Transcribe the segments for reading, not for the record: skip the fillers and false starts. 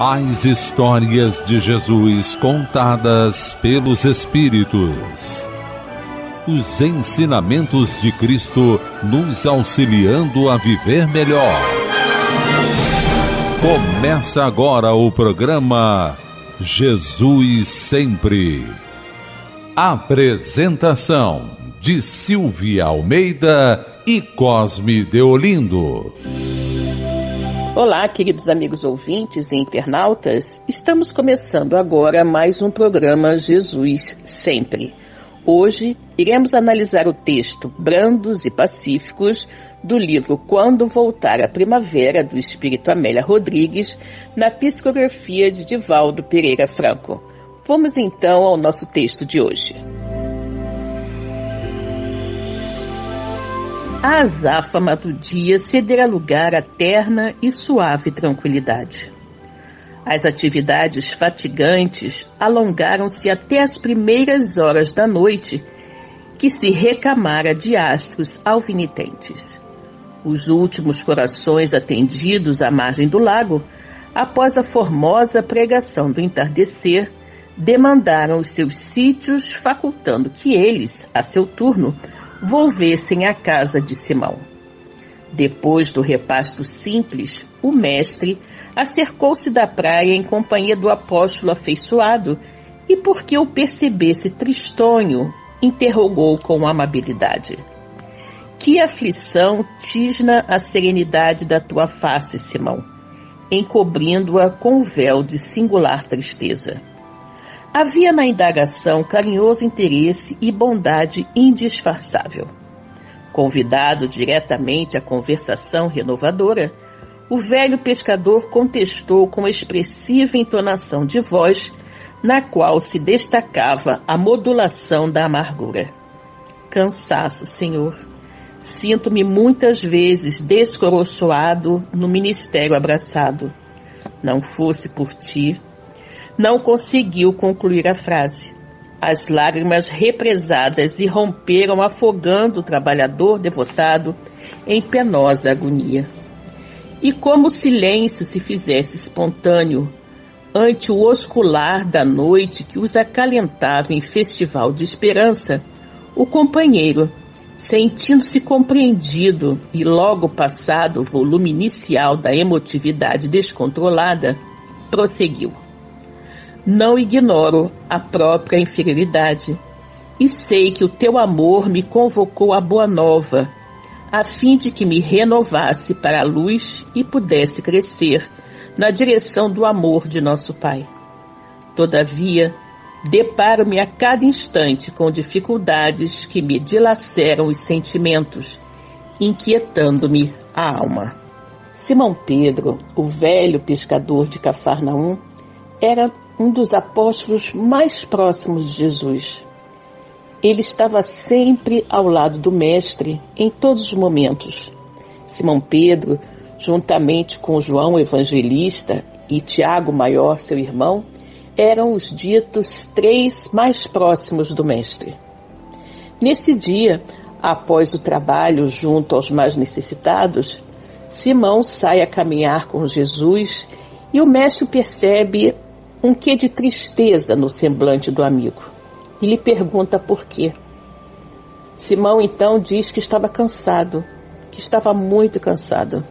As histórias de Jesus contadas pelos Espíritos. Os ensinamentos de Cristo nos auxiliando a viver melhor. Começa agora o programa Jesus Sempre. Apresentação de Silvia Almeida e Cosme Deolindo. Olá, queridos amigos ouvintes e internautas, estamos começando agora mais um programa Jesus Sempre. Hoje iremos analisar o texto Brandos e Pacíficos do livro Quando Voltar à Primavera, do espírito Amélia Rodrigues, na psicografia de Divaldo Pereira Franco. Vamos então ao nosso texto de hoje. A azáfama do dia cederá lugar à terna e suave tranquilidade. As atividades fatigantes alongaram-se até as primeiras horas da noite, que se recamara de astros alvinitentes. Os últimos corações atendidos à margem do lago, após a formosa pregação do entardecer, demandaram os seus sítios, facultando que eles, a seu turno, volvessem à casa de Simão. Depois do repasto simples, o mestre acercou-se da praia em companhia do apóstolo afeiçoado e, porque o percebesse tristonho, interrogou com amabilidade: Que aflição tisna a serenidade da tua face, Simão, encobrindo-a com o véu de singular tristeza. Havia na indagação carinhoso interesse e bondade indisfarçável. Convidado diretamente à conversação renovadora, o velho pescador contestou com expressiva entonação de voz, na qual se destacava a modulação da amargura. Cansaço, senhor. Sinto-me muitas vezes descoroçoado no ministério abraçado. Não fosse por ti... Não conseguiu concluir a frase. As lágrimas represadas irromperam, afogando o trabalhador devotado em penosa agonia. E como o silêncio se fizesse espontâneo, ante o oscular da noite que os acalentava em festival de esperança, o companheiro, sentindo-se compreendido e logo passado o volume inicial da emotividade descontrolada, prosseguiu. Não ignoro a própria inferioridade e sei que o teu amor me convocou à boa nova, a fim de que me renovasse para a luz e pudesse crescer na direção do amor de nosso Pai. Todavia, deparo-me a cada instante com dificuldades que me dilaceram os sentimentos, inquietando-me a alma. Simão Pedro, o velho pescador de Cafarnaum, era um dos apóstolos mais próximos de Jesus. Ele estava sempre ao lado do mestre em todos os momentos. Simão Pedro, juntamente com João Evangelista e Tiago Maior, seu irmão, eram os ditos três mais próximos do mestre. Nesse dia, após o trabalho junto aos mais necessitados, Simão sai a caminhar com Jesus e o mestre percebe um quê de tristeza no semblante do amigo e lhe pergunta por quê. Simão então diz que estava cansado, que estava muito cansado,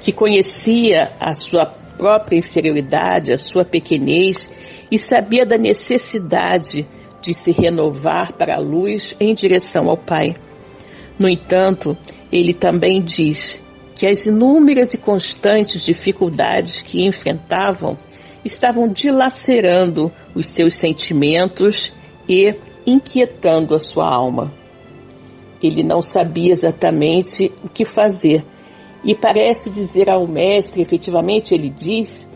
que conhecia a sua própria inferioridade, a sua pequenez e sabia da necessidade de se renovar para a luz em direção ao Pai. No entanto, ele também diz que as inúmeras e constantes dificuldades que enfrentavam estavam dilacerando os seus sentimentos e inquietando a sua alma. Ele não sabia exatamente o que fazer e parece dizer ao mestre, efetivamente ele diz,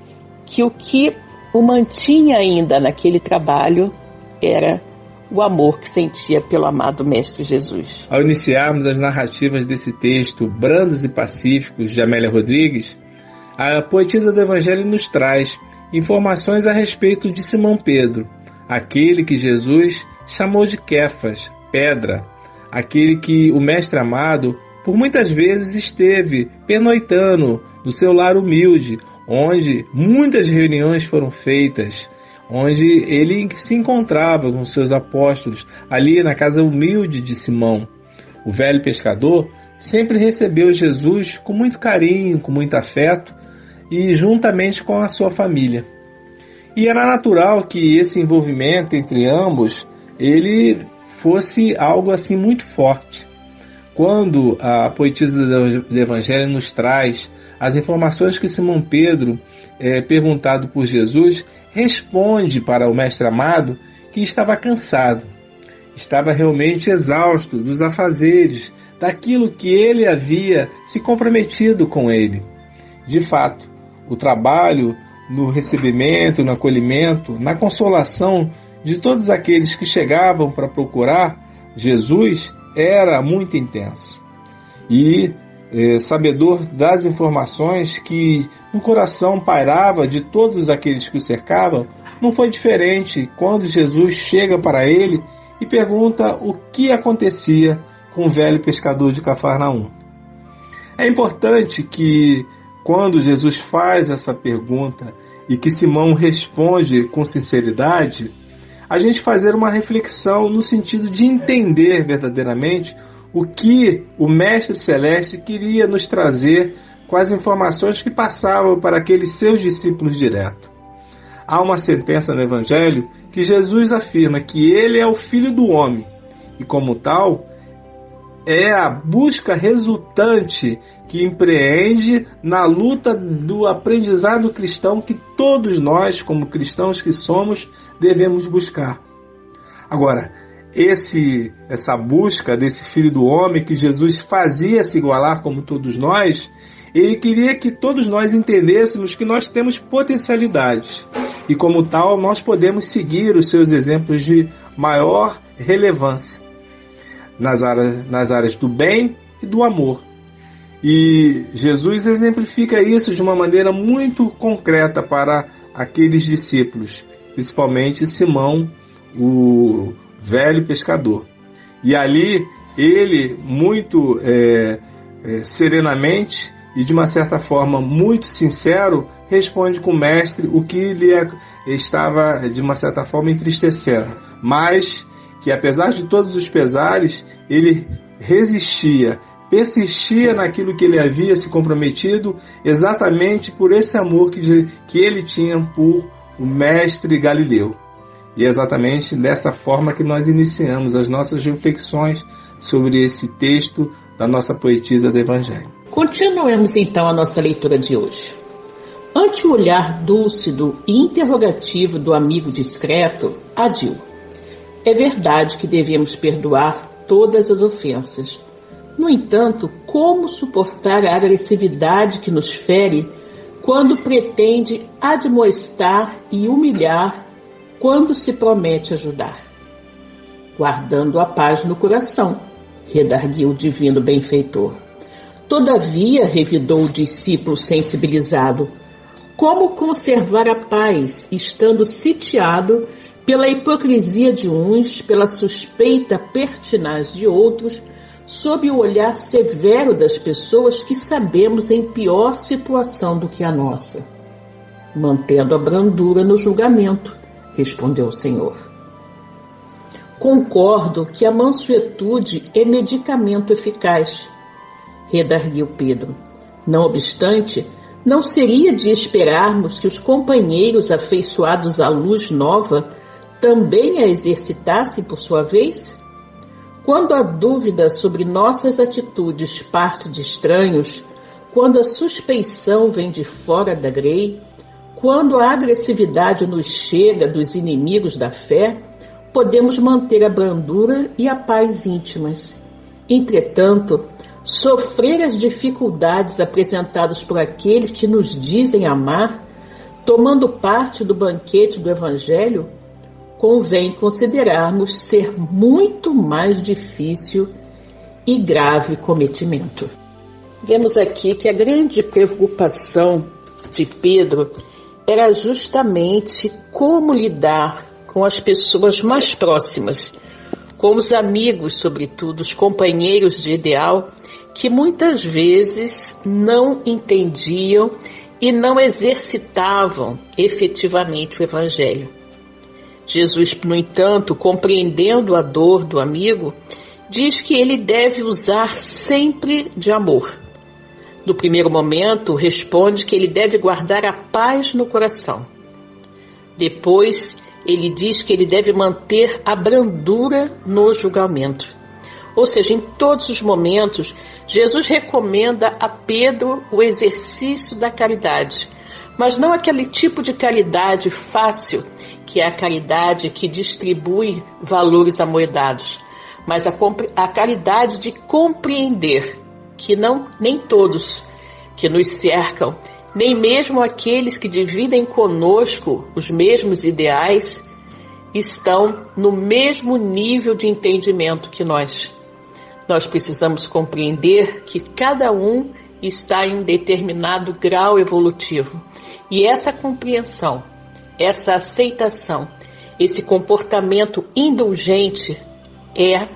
que o mantinha ainda naquele trabalho era o amor que sentia pelo amado Mestre Jesus. Ao iniciarmos as narrativas desse texto Brandos e Pacíficos de Amélia Rodrigues, a poetisa do Evangelho nos traz informações a respeito de Simão Pedro, aquele que Jesus chamou de Kefas, pedra, aquele que o mestre amado por muitas vezes esteve pernoitando no seu lar humilde, onde muitas reuniões foram feitas, onde ele se encontrava com seus apóstolos, ali na casa humilde de Simão. O velho pescador sempre recebeu Jesus com muito carinho, com muito afeto, e juntamente com a sua família. E era natural que esse envolvimento entre ambos, ele fosse algo assim muito forte. Quando a poetisa do Evangelho nos traz as informações que Simão Pedro, perguntado por Jesus, responde para o mestre amado que estava cansado, estava realmente exausto dos afazeres, daquilo que ele havia se comprometido com ele. De fato, o trabalho no recebimento, no acolhimento, na consolação de todos aqueles que chegavam para procurar Jesus era muito intenso. E sabedor das informações que no coração pairava de todos aqueles que o cercavam, não foi diferente quando Jesus chega para ele e pergunta o que acontecia com o velho pescador de Cafarnaum. É importante que quando Jesus faz essa pergunta e que Simão responde com sinceridade, a gente fazer uma reflexão no sentido de entender verdadeiramente o que o Mestre Celeste queria nos trazer com as informações que passavam para aqueles seus discípulos direto. Há uma sentença no Evangelho que Jesus afirma que ele é o Filho do Homem e, como tal, é a busca resultante que empreende na luta do aprendizado cristão que todos nós, como cristãos que somos, devemos buscar. Agora, essa busca desse Filho do Homem que Jesus fazia se igualar como todos nós, ele queria que todos nós entendêssemos que nós temos potencialidades e, como tal, nós podemos seguir os seus exemplos de maior relevância nas áreas do bem e do amor. E Jesus exemplifica isso de uma maneira muito concreta para aqueles discípulos, principalmente Simão, o velho pescador. E ali ele, muito serenamente e de uma certa forma muito sincero, responde com o mestre o que lhe estava de uma certa forma entristecendo, mas que apesar de todos os pesares, ele resistia, persistia naquilo que ele havia se comprometido, exatamente por esse amor que ele tinha por o mestre Galileu. E é exatamente dessa forma que nós iniciamos as nossas reflexões sobre esse texto da nossa poetisa do Evangelho. Continuemos então a nossa leitura de hoje. Ante o olhar dúlcido e interrogativo do amigo discreto, Adil: é verdade que devemos perdoar todas as ofensas. No entanto, como suportar a agressividade que nos fere quando pretende admoestar e humilhar, quando se promete ajudar? Guardando a paz no coração, redarguiu o divino benfeitor. Todavia, revidou o discípulo sensibilizado, como conservar a paz estando sitiado pela hipocrisia de uns, pela suspeita pertinaz de outros, sob o olhar severo das pessoas que sabemos em pior situação do que a nossa? Mantendo a brandura no julgamento, respondeu o Senhor. Concordo que a mansuetude é medicamento eficaz, redarguiu Pedro. Não obstante, não seria de esperarmos que os companheiros afeiçoados à luz nova também a exercitassem por sua vez? Quando a dúvida sobre nossas atitudes parte de estranhos, quando a suspeição vem de fora da grei, quando a agressividade nos chega dos inimigos da fé, podemos manter a brandura e a paz íntimas. Entretanto, sofrer as dificuldades apresentadas por aqueles que nos dizem amar, tomando parte do banquete do Evangelho, convém considerarmos ser muito mais difícil e grave cometimento. Vemos aqui que a grande preocupação de Pedro era justamente como lidar com as pessoas mais próximas, com os amigos, sobretudo, os companheiros de ideal, que muitas vezes não entendiam e não exercitavam efetivamente o Evangelho. Jesus, no entanto, compreendendo a dor do amigo, diz que ele deve usar sempre de amor. No primeiro momento, responde que ele deve guardar a paz no coração. Depois, ele diz que ele deve manter a brandura no julgamento. Ou seja, em todos os momentos, Jesus recomenda a Pedro o exercício da caridade, mas não aquele tipo de caridade fácil, que é a caridade que distribui valores amoedados, mas a caridade de compreender que nem todos que nos cercam, nem mesmo aqueles que dividem conosco os mesmos ideais, estão no mesmo nível de entendimento que nós. Nós precisamos compreender que cada um está em um determinado grau evolutivo. E essa compreensão, essa aceitação, esse comportamento indulgente é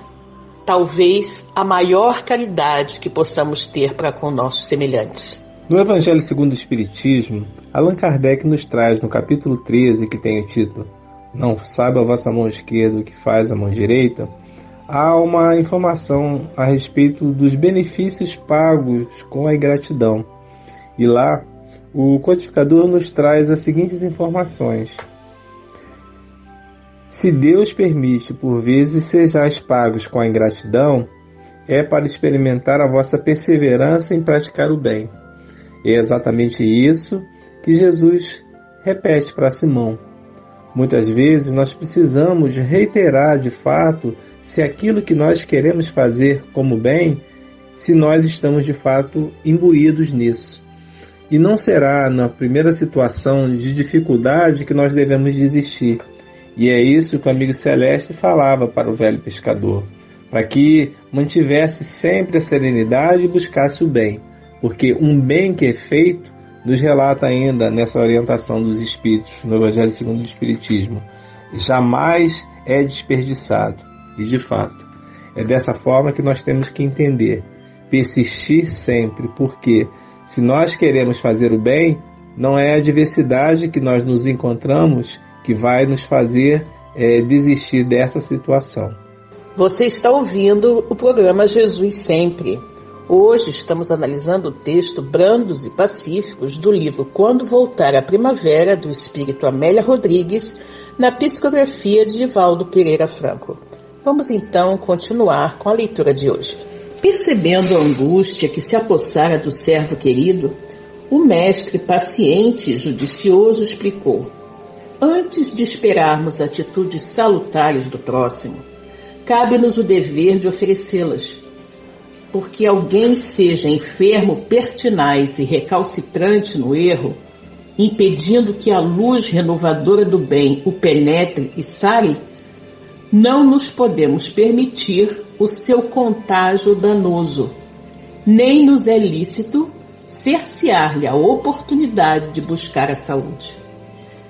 talvez a maior caridade que possamos ter para com nossos semelhantes. No Evangelho segundo o Espiritismo, Allan Kardec nos traz no capítulo 13, que tem o título "Não saiba a vossa mão esquerda o que faz a mão direita", há uma informação a respeito dos benefícios pagos com a ingratidão. E lá, o codificador nos traz as seguintes informações: se Deus permite, por vezes, sejais pagos com a ingratidão, é para experimentar a vossa perseverança em praticar o bem. É exatamente isso que Jesus repete para Simão. Muitas vezes nós precisamos reiterar de fato se aquilo que nós queremos fazer como bem, se nós estamos de fato imbuídos nisso. E não será na primeira situação de dificuldade que nós devemos desistir. E é isso que o amigo Celeste falava para o velho pescador, para que mantivesse sempre a serenidade e buscasse o bem. Porque um bem que é feito, nos relata ainda nessa orientação dos Espíritos, no Evangelho segundo o Espiritismo, jamais é desperdiçado. E, de fato, é dessa forma que nós temos que entender, persistir sempre, porque se nós queremos fazer o bem, não é a adversidade que nós nos encontramos que vai nos fazer desistir dessa situação. Você está ouvindo o programa Jesus Sempre. Hoje estamos analisando o texto Brandos e Pacíficos do livro Quando Voltar à Primavera, do espírito Amélia Rodrigues, na psicografia de Divaldo Pereira Franco. Vamos então continuar com a leitura de hoje. Percebendo a angústia que se apossara do servo querido, o mestre paciente e judicioso explicou: antes de esperarmos atitudes salutares do próximo, cabe-nos o dever de oferecê-las. Porque alguém seja enfermo, pertinaz e recalcitrante no erro, impedindo que a luz renovadora do bem o penetre e sare, não nos podemos permitir o seu contágio danoso, nem nos é lícito cercear-lhe a oportunidade de buscar a saúde.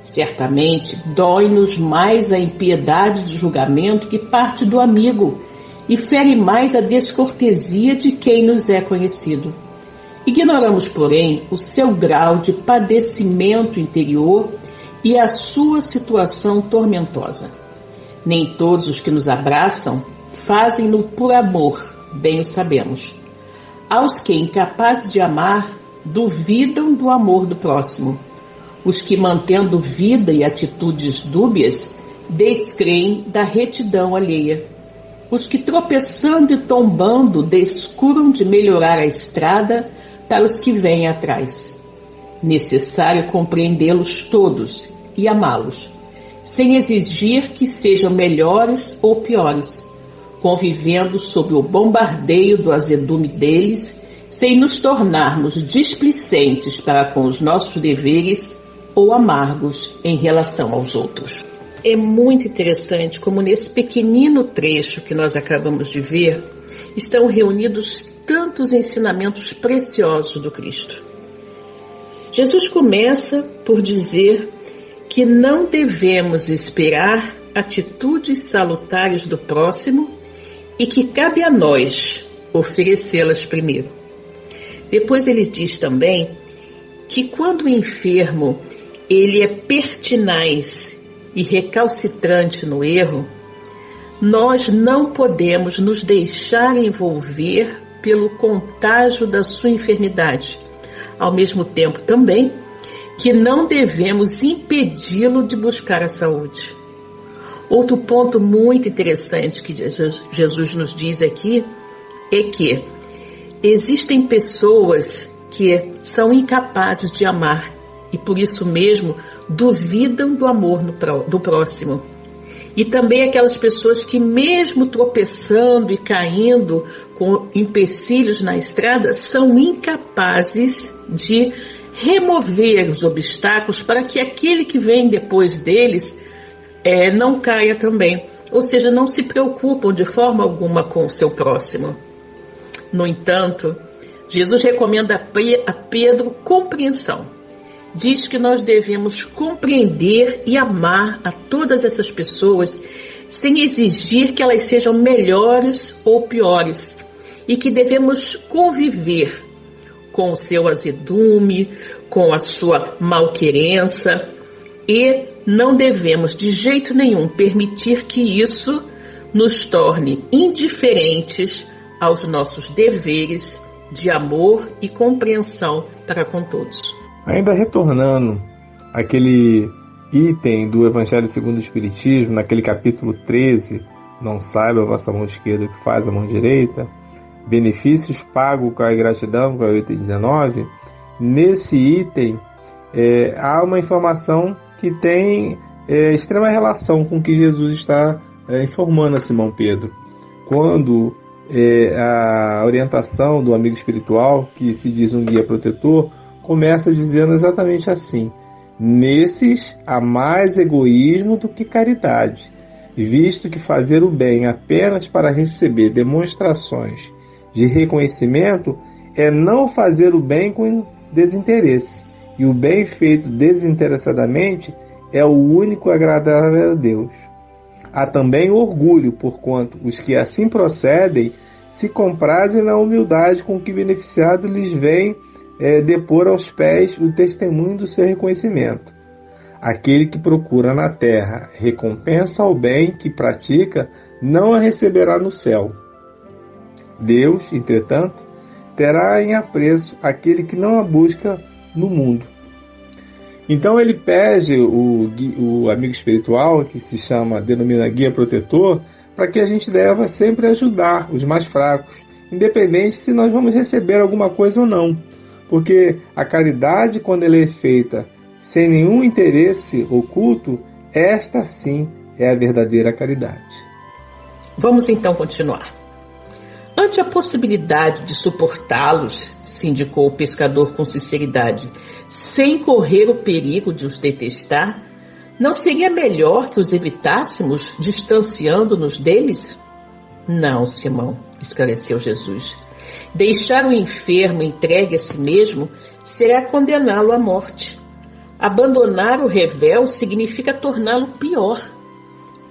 Certamente dói-nos mais a impiedade de julgamento que parte do amigo, e fere mais a descortesia de quem nos é conhecido. Ignoramos, porém, o seu grau de padecimento interior e a sua situação tormentosa. Nem todos os que nos abraçam fazem-no por amor, bem o sabemos. Aos que, incapazes de amar, duvidam do amor do próximo. Os que, mantendo vida e atitudes dúbias, descreem da retidão alheia. Os que, tropeçando e tombando, descuram de melhorar a estrada para os que vêm atrás. Necessário compreendê-los todos e amá-los, sem exigir que sejam melhores ou piores, convivendo sob o bombardeio do azedume deles, sem nos tornarmos displicentes para com os nossos deveres ou amargos em relação aos outros. É muito interessante como nesse pequenino trecho que nós acabamos de ver, estão reunidos tantos ensinamentos preciosos do Cristo. Jesus começa por dizer que não devemos esperar atitudes salutares do próximo e que cabe a nós oferecê-las primeiro. Depois ele diz também que quando o enfermo ele é pertinaz e recalcitrante no erro, nós não podemos nos deixar envolver pelo contágio da sua enfermidade, ao mesmo tempo também que não devemos impedi-lo de buscar a saúde. Outro ponto muito interessante que Jesus nos diz aqui é que existem pessoas que são incapazes de amar e por isso mesmo duvidam do amor do próximo. E também aquelas pessoas que mesmo tropeçando e caindo com empecilhos na estrada são incapazes de remover os obstáculos para que aquele que vem depois deles não caia também. Ou seja, não se preocupam de forma alguma com o seu próximo. No entanto, Jesus recomenda a Pedro compreensão. Diz que nós devemos compreender e amar a todas essas pessoas sem exigir que elas sejam melhores ou piores e que devemos conviver com o seu azedume, com a sua malquerença e não devemos de jeito nenhum permitir que isso nos torne indiferentes aos nossos deveres de amor e compreensão para com todos. Ainda retornando àquele item do Evangelho segundo o Espiritismo, naquele capítulo 13, não saiba a vossa mão esquerda o que faz a mão direita, benefícios pagos com a gratidão, com a 8,19, nesse item há uma informação que tem extrema relação com o que Jesus está informando a Simão Pedro. Quando a orientação do amigo espiritual, que se diz um guia protetor, começa dizendo exatamente assim: nesses há mais egoísmo do que caridade, visto que fazer o bem apenas para receber demonstrações de reconhecimento é não fazer o bem com desinteresse, e o bem feito desinteressadamente é o único agradável a Deus. Há também orgulho, porquanto os que assim procedem se comprazem na humildade com que o beneficiado lhes vem depor aos pés o testemunho do seu reconhecimento. Aquele que procura na terra recompensa ao bem que pratica, não a receberá no céu. Deus, entretanto, terá em apreço aquele que não a busca no mundo. Então ele pede o amigo espiritual, que se denomina guia protetor, para que a gente deva sempre ajudar os mais fracos, independente se nós vamos receber alguma coisa ou não. Porque a caridade, quando ela é feita sem nenhum interesse oculto, esta sim é a verdadeira caridade. Vamos então continuar. Ante a possibilidade de suportá-los, se indicou o pescador com sinceridade, sem correr o perigo de os detestar, não seria melhor que os evitássemos, distanciando-nos deles? Não, Simão, esclareceu Jesus. Deixar o enfermo entregue a si mesmo será condená-lo à morte. Abandonar o revel significa torná-lo pior.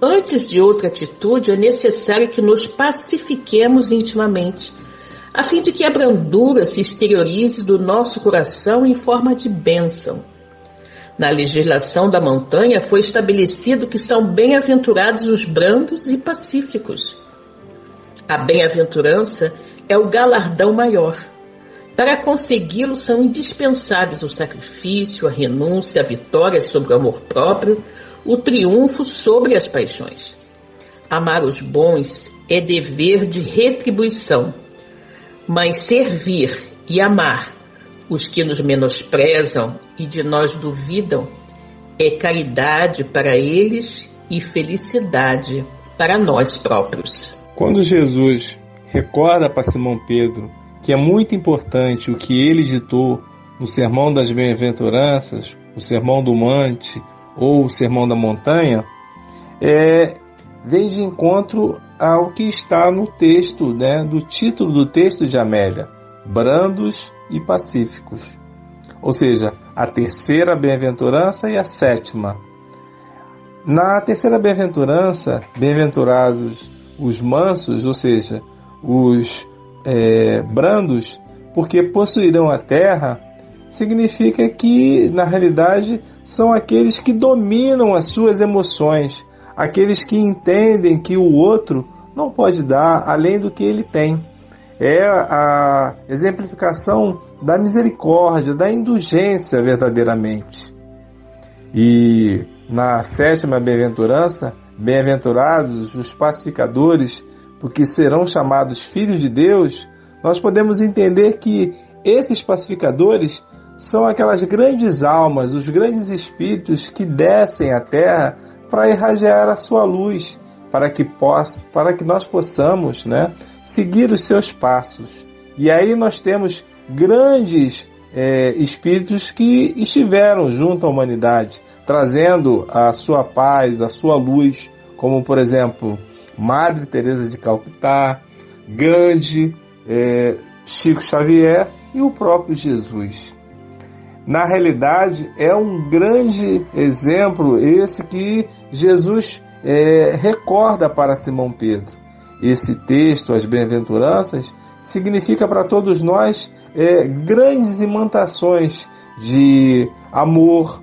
Antes de outra atitude, é necessário que nos pacifiquemos intimamente, a fim de que a brandura se exteriorize do nosso coração em forma de bênção. Na legislação da montanha foi estabelecido que são bem-aventurados os brandos e pacíficos. A bem-aventurança é o galardão maior. Para consegui-lo são indispensáveis o sacrifício, a renúncia, a vitória sobre o amor próprio, o triunfo sobre as paixões. Amar os bons é dever de retribuição, mas servir e amar os que nos menosprezam e de nós duvidam é caridade para eles e felicidade para nós próprios. Quando Jesus recorda para Simão Pedro que é muito importante o que ele ditou no Sermão das Bem-Aventuranças, o Sermão do Monte ou o Sermão da Montanha, vem de encontro ao que está no texto, do título do texto de Amélia, Brandos e Pacíficos, ou seja, a terceira bem-aventurança e a sétima. Na terceira bem-aventurança, bem-aventurados os mansos, ou seja, os brandos, porque possuirão a terra, significa que, na realidade, são aqueles que dominam as suas emoções, aqueles que entendem que o outro não pode dar além do que ele tem. É a exemplificação da misericórdia, da indulgência verdadeiramente. E na sétima bem-aventurança, bem-aventurados os pacificadores, porque serão chamados filhos de Deus, nós podemos entender que esses pacificadores são aquelas grandes almas, os grandes espíritos que descem à terra para irradiar a sua luz, para que nós possamos, seguir os seus passos. E aí nós temos grandes espíritos que estiveram junto à humanidade, trazendo a sua paz, a sua luz, como, por exemplo, Madre Teresa de Calcutá, Gandhi, Chico Xavier e o próprio Jesus. Na realidade, é um grande exemplo esse que Jesus recorda para Simão Pedro. Esse texto, as bem-aventuranças, significa para todos nós grandes imantações de amor,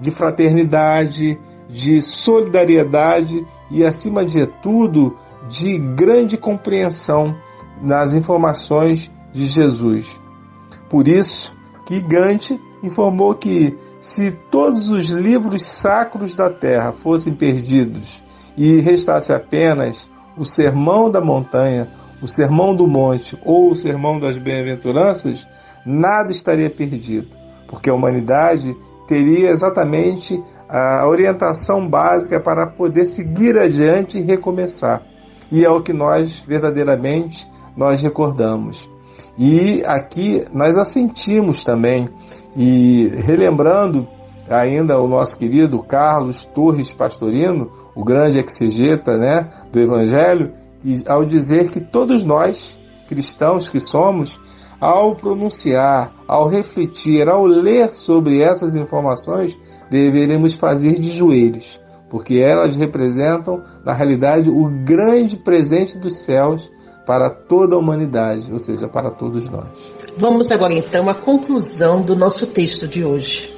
de fraternidade, de solidariedade e, acima de tudo, de grande compreensão nas informações de Jesus. Por isso que Gandhi informou que, se todos os livros sacros da terra fossem perdidos e restasse apenas o sermão da montanha, o sermão do monte ou o sermão das bem-aventuranças, nada estaria perdido, porque a humanidade teria exatamente a orientação básica para poder seguir adiante e recomeçar. E é o que nós verdadeiramente nós recordamos. E aqui nós assentimos também. E relembrando ainda o nosso querido Carlos Torres Pastorino, o grande exegeta do Evangelho, e ao dizer que todos nós, cristãos que somos, ao pronunciar, ao refletir, ao ler sobre essas informações, deveremos fazer de joelhos, porque elas representam, na realidade, o grande presente dos céus para toda a humanidade, ou seja, para todos nós. Vamos agora então à conclusão do nosso texto de hoje.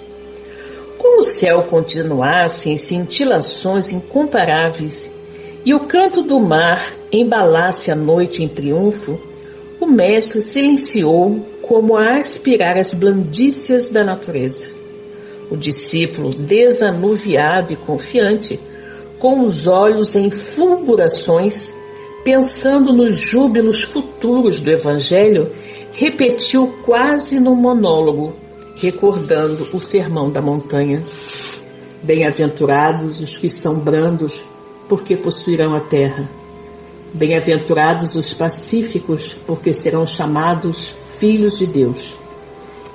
Como o céu continuasse em cintilações incomparáveis e o canto do mar embalasse a noite em triunfo, o mestre silenciou como a aspirar as blandícias da natureza. O discípulo, desanuviado e confiante, com os olhos em fulgurações, pensando nos júbilos futuros do Evangelho, repetiu quase no monólogo, recordando o sermão da montanha. Bem-aventurados os que são brandos, porque possuirão a terra. Bem-aventurados os pacíficos, porque serão chamados filhos de Deus.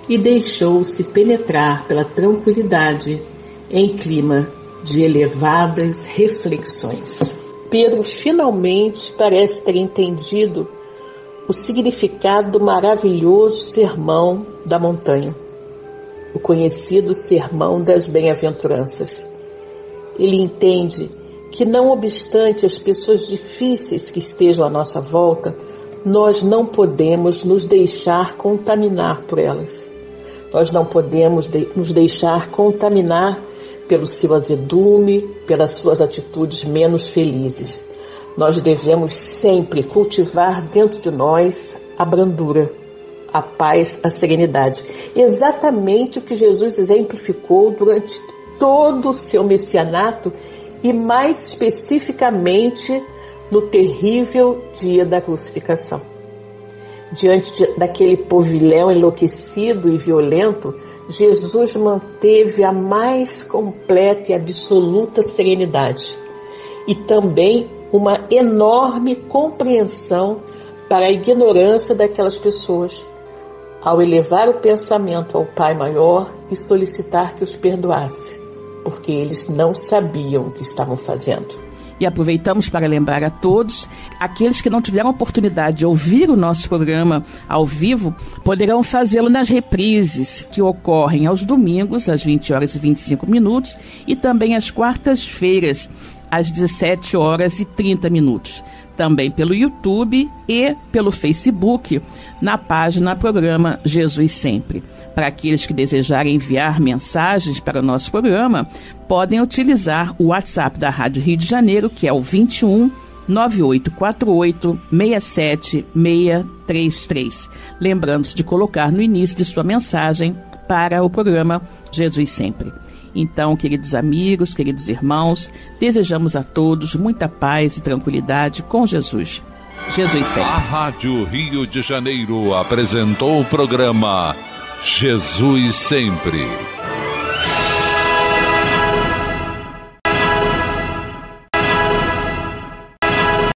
E deixou-se penetrar pela tranquilidade em clima de elevadas reflexões. Pedro finalmente parece ter entendido o significado do maravilhoso sermão da montanha, o conhecido sermão das bem-aventuranças. Ele entende que, não obstante as pessoas difíceis que estejam à nossa volta, nós não podemos nos deixar contaminar por elas. Nós não podemos nos deixar contaminar pelo seu azedume, pelas suas atitudes menos felizes. Nós devemos sempre cultivar dentro de nós a brandura, a paz, a serenidade. Exatamente o que Jesus exemplificou durante todo o seu messianato e mais especificamente no terrível dia da crucificação. Diante daquele povilhão enlouquecido e violento, Jesus manteve a mais completa e absoluta serenidade e também uma enorme compreensão para a ignorância daquelas pessoas, ao elevar o pensamento ao Pai Maior e solicitar que os perdoasse, porque eles não sabiam o que estavam fazendo. E aproveitamos para lembrar a todos, aqueles que não tiveram a oportunidade de ouvir o nosso programa ao vivo, poderão fazê-lo nas reprises que ocorrem aos domingos, às 20 horas e 25 minutos, e também às quartas-feiras, às 17 horas e 30 minutos. também pelo YouTube e pelo Facebook, na página Programa Jesus Sempre. Para aqueles que desejarem enviar mensagens para o nosso programa, podem utilizar o WhatsApp da Rádio Rio de Janeiro, que é o 21 9848 67633. Lembrando-se de colocar no início de sua mensagem para o programa Jesus Sempre. Então, queridos amigos, queridos irmãos, desejamos a todos muita paz e tranquilidade com Jesus. Jesus Sempre. A Rádio Rio de Janeiro apresentou o programa Jesus Sempre.